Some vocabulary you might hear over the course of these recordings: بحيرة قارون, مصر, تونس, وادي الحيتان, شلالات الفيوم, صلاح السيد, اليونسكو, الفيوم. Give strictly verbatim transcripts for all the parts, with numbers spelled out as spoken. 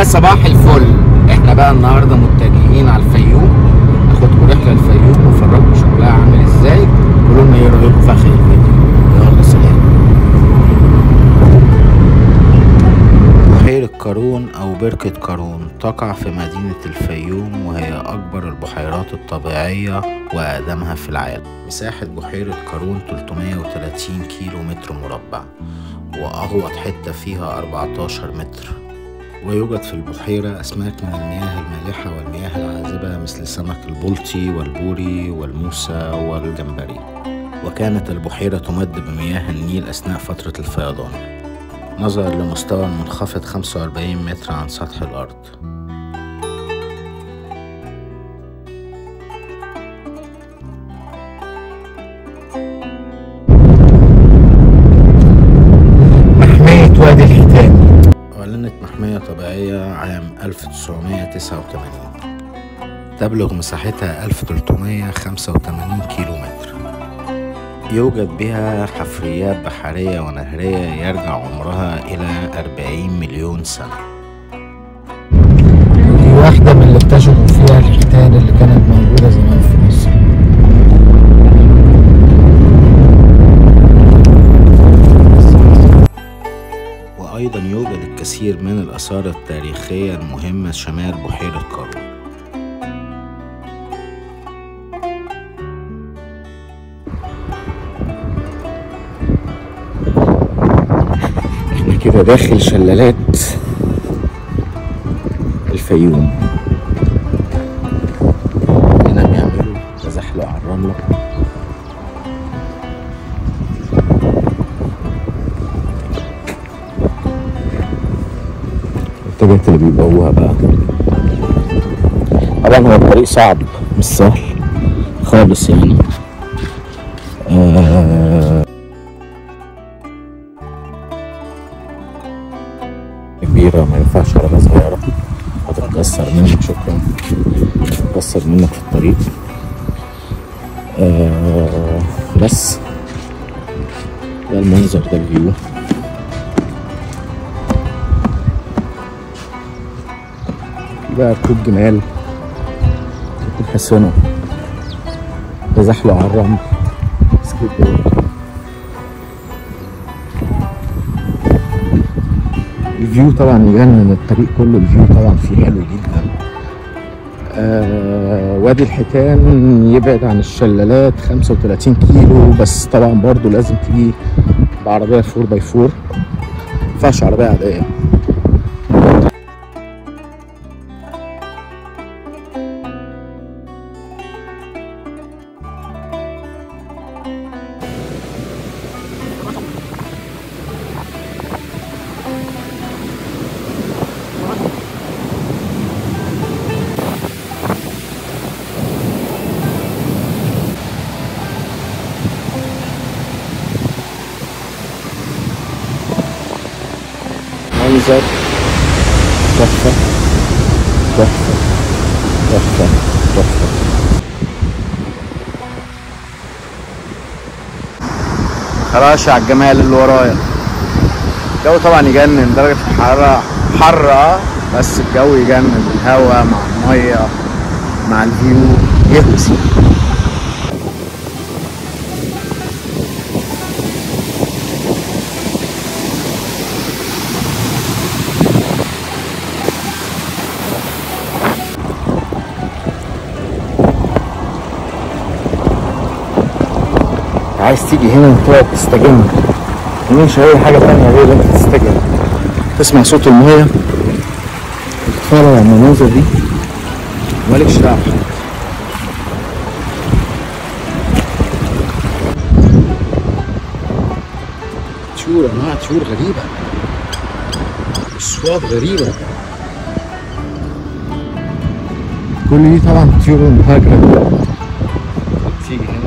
يا صباح الفل. احنا بقى النهارده متجهين على الفيوم، اخدكم رحله الفيوم وافرجكم شكلها عامل ازاي، قولوا لنا ايه رايكم في اخر الفيديو. يلا سلام. بحيره قارون او بركه قارون تقع في مدينه الفيوم، وهي اكبر البحيرات الطبيعيه واقدمها في العالم. مساحه بحيره قارون ثلاثمية وتلاتين كيلو متر مربع، واغوط حته فيها أربعتاشر متر. ويوجد في البحيرة أسماك من المياه المالحة والمياه العاذبة مثل سمك البلطي والبوري والموسى والجمبري. وكانت البحيرة تمد بمياه النيل أثناء فترة الفيضان، نظرا لمستوى منخفض خمسة وأربعين متر عن سطح الأرض. محمية وادي الحيتان أعلنت محمية طبيعية عام ألف تسعمية تسعة وتمانين، تبلغ مساحتها ألف تلتمية خمسة وتمانين كيلو متر. يوجد بها حفريات بحرية ونهرية يرجع عمرها إلى أربعين مليون سنة. دي واحدة من اللي اكتشفوا فيها الحيتان اللي كانت موجودة زمان في مصر. أيضا يوجد الكثير من الآثار التاريخية المهمة شمال بحيرة قارون. احنا كده داخل شلالات الفيوم، هنا بيعملوا تزحلق على الرملة. الحاجات اللي بيبقوها بقى طبعا هو الطريق صعب مش سهل خالص يعني. آه كبيرة ما ينفعش عربية صغيرة، هتتكسر منك. شكرا، هتتكسر منك في الطريق. آه بس ده المنظر، ده الفيو. بقى ركوب جمال، ركوب حصانه، تزحلق على الرمل، سكيت بورد. الفيو طبعا يجنن، الطريق كله الفيو طبعا فيه حلو جدا. آه وادي الحيتان يبعد عن الشلالات خمسة وتلاتين كيلو، بس طبعا برضو لازم تيجي بعربيه أربعة باي أربعة، ما ينفعش عربيه عاديه. منظر تحفة تحفة تحفة تحفة. خلاص على الجمال اللي ورايا. الجو طبعا يجنن، درجة الحرارة حرة بس الجو يجنن، الهوا مع المية مع الفيو يهوس. عايز تيجي هنا وتقعد تستجم، مفيش اي حاجه ثانيه غير انك تستجم، تسمع صوت الميه وتتفرج على المناظر دي مالكش دعوه. طيور، انواع طيور غريبه، اصوات غريبه. كل دي طبعا طيور مهاجره بتيجي هنا.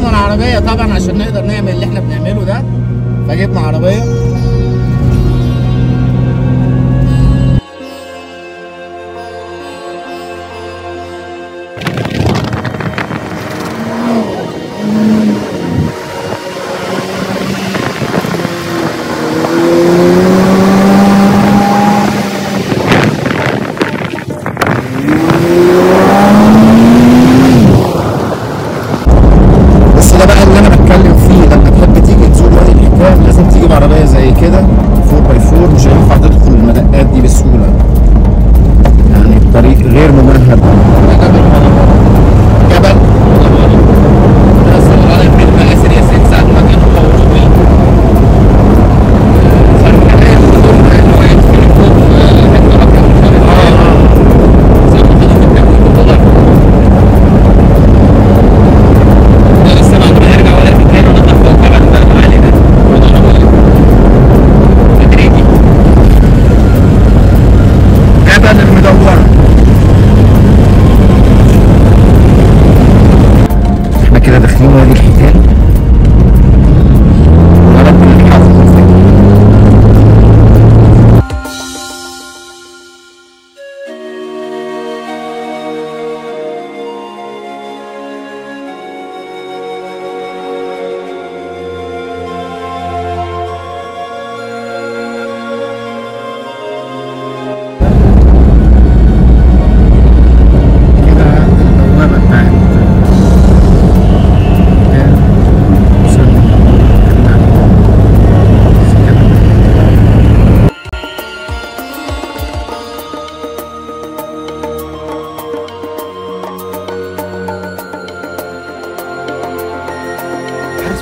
حجزنا العربيه طبعا عشان نقدر نعمل اللي احنا بنعمله ده، فجبنا عربيه.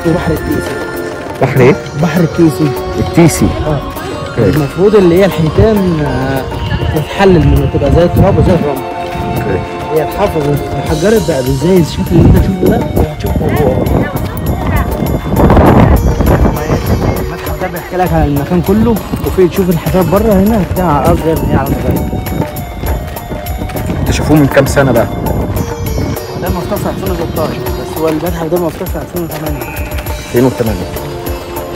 بحر التيسي. بحر ايه؟ بحر التيسي. التيسي اه المفروض اللي هي الحيتان تتحلل منه، تبقى زي التراب وزي الرمل. اوكي هي اتحفظت اتحجرت بقى ازاي الشكل اللي انت شفته ده؟ هتشوفه جوه المتحف ده بيحكي لك على المكان كله، وفي تشوف الحاجات بره هنا هتلاقيها على الارض غير هي على المكان. اكتشفوه من كام سنه بقى؟ ده مختصر ألفين وستاشر، بس هو المتحف ده مختصر ألفين وتمانية. ألفين وتمانية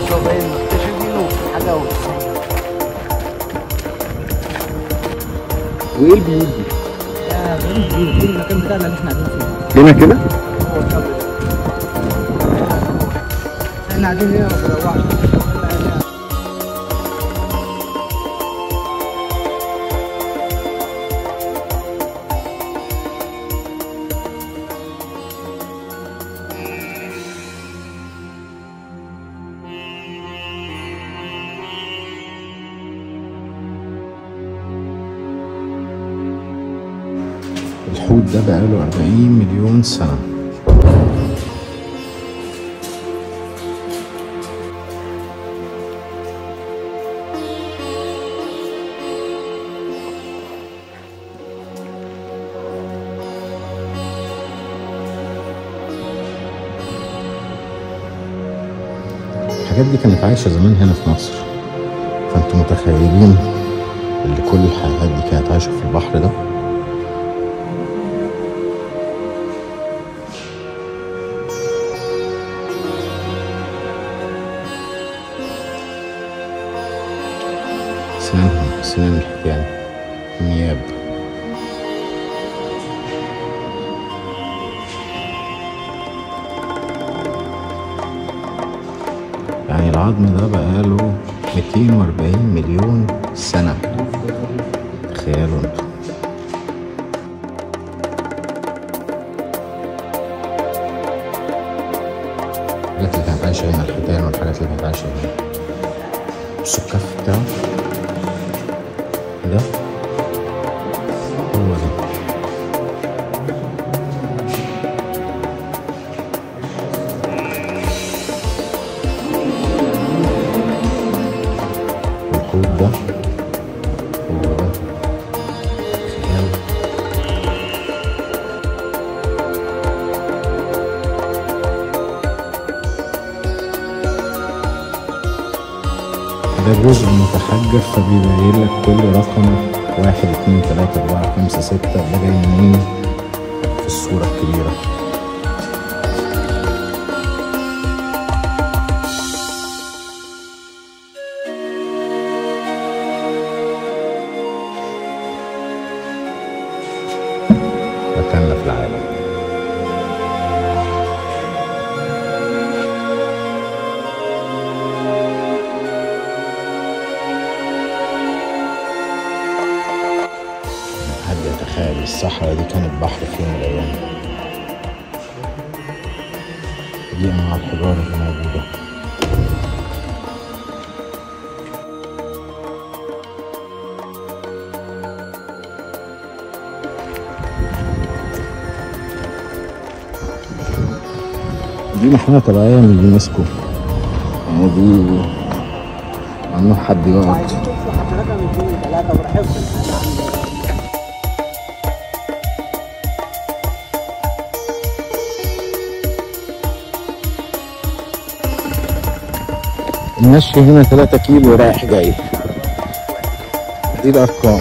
شو باين مكتشفينه حاجه و وايه اللي بيجي؟ يا غريب ايه المكان بتاعنا اللي احنا قاعدين فيه؟ هنا كده؟ هو الكوكب ده احنا قاعدين هنا ما بنروحش. الحوت ده بقاله أربعين مليون سنة. الحاجات دي كانت عايشة زمان هنا في مصر، فانتوا متخيلين اللي كل الحاجات دي كانت عايشة في البحر ده. سنانهم سنان الحيتان، نياب. يعني العظم ده بقاله ميتين وأربعين مليون سنة، تخيلوا انتوا. الحاجات اللي كانت عايشة هنا الحيتان والحاجات اللي كانت عايشة هنا. السكاف بتاعه ده هو ده. الحوت ده هو ده. خيال. ده جزء متحجر فبيبين لك كل رقم واحد اتنين تلاتة أربعة خمسة ستة ده جاي منين في الصورة الكبيرة. مكاننا في العالم. حد يتخيل الصحراء دي كانت بحر في يوم من الأيام. دي أنواع الحجارة اللي موجودة. دي محمية طبيعية من اليونسكو، يعني دي ممنوع حد يقعد. المشي هنا ثلاثة كيلو رايح جاي، دي الأرقام،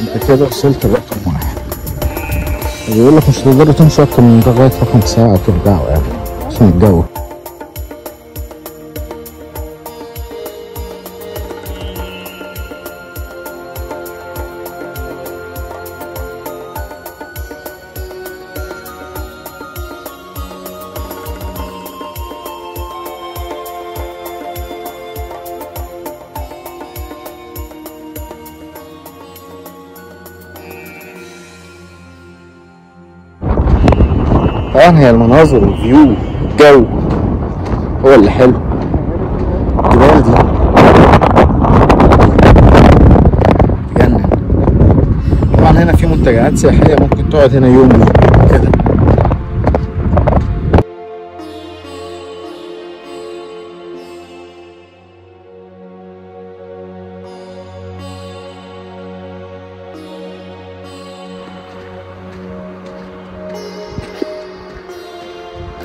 أنت كده وصلت لرقم واحد. بيقول لك مش تقدروا تمشوا اكتر من لغايه رقم ساعه وترجعوا يعني عشان الجو. طبعا هي المناظر والفيو والجو هو اللي حلو. الجبال دي تجنن. طبعا هنا في منتجعات سياحية، ممكن تقعد هنا يوم كده.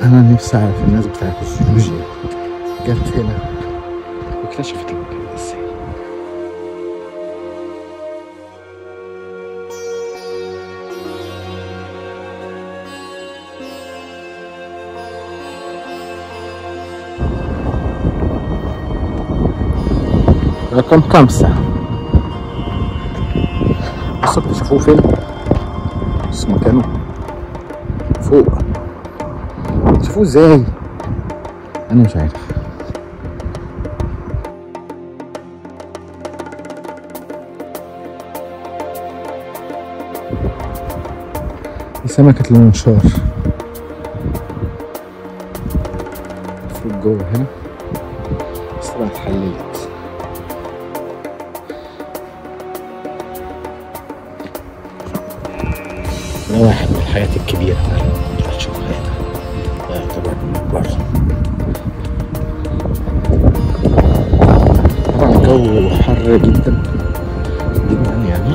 أنا نفسي أعرف الناس بتاعت الجيولوجيا جت هنا واكتشفت المكان ده إزاي. رقم خمسة، بصوا اكتشفوه فين؟ بصوا مكانه فوق. شوفوا ازاي؟ انا مش عارف. دي سمكة المنشار، المفروض جوه هنا بس طبعا اتحللت. ده واحد من الحاجات الكبيرة فعلا. طبعا الجو حر جدا جدا يعني.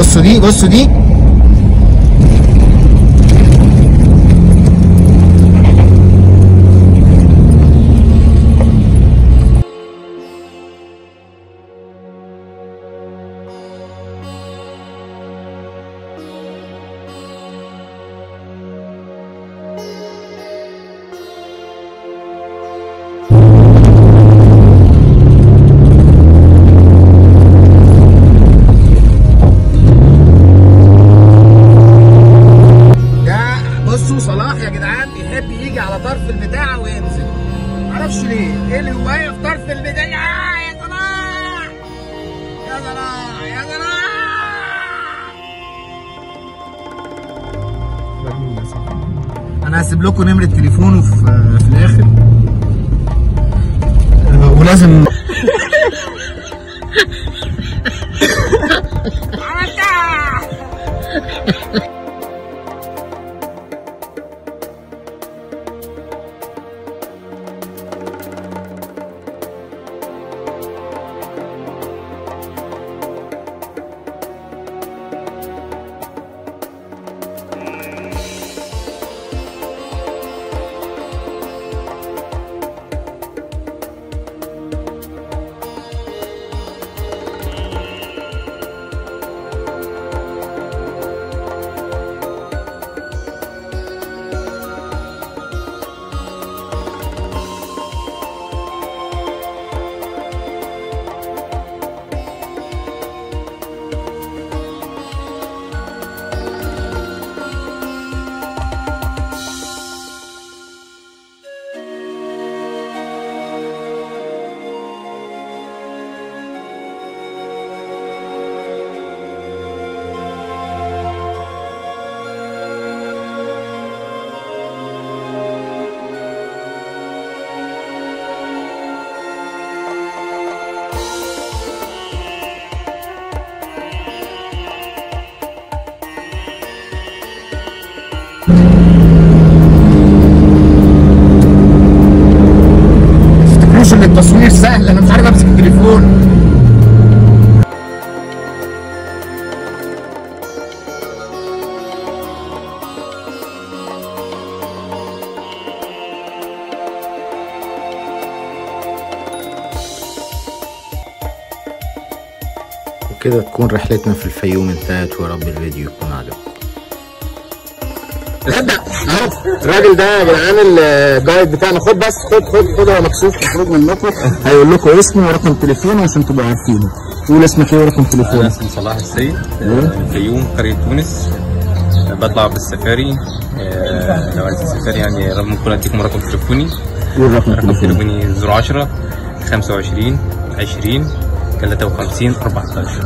بصوا دي بصوا دي صلاح يا جدعان بيحب يجي على طرف البتاع وينزل، معرفش ليه، ايه اللي واقف طرف البتاع؟ يا صلاح يا صلاح يا صلاح. انا هسيب لكم نمرة تليفونه في في الاخر ولازم عملتها. مش ان التصوير سهل، انا مش عارف امسك التليفون. وكده تكون رحلتنا في الفيوم انتهت، ويا رب الفيديو يكون عجبكم. الراجل ده يا جدعان الجايد بتاعنا، خد بس خد خد خد هو مكسوف يخرج منكم، هيقول لكم اسمه ورقم تليفونه عشان تبقوا عارفينه. قول اسمك ايه ورقم تليفونك؟ انا اسمي صلاح السيد، الفيوم، قريه تونس. بطلع بالسفاري، لو عايزين سفاري يعني ممكن اديكم رقم تليفوني. قول رقم تليفوني. رقم تليفوني صفر عشرة خمسة وعشرين عشرين ثلاثة وخمسين أربعتاشر.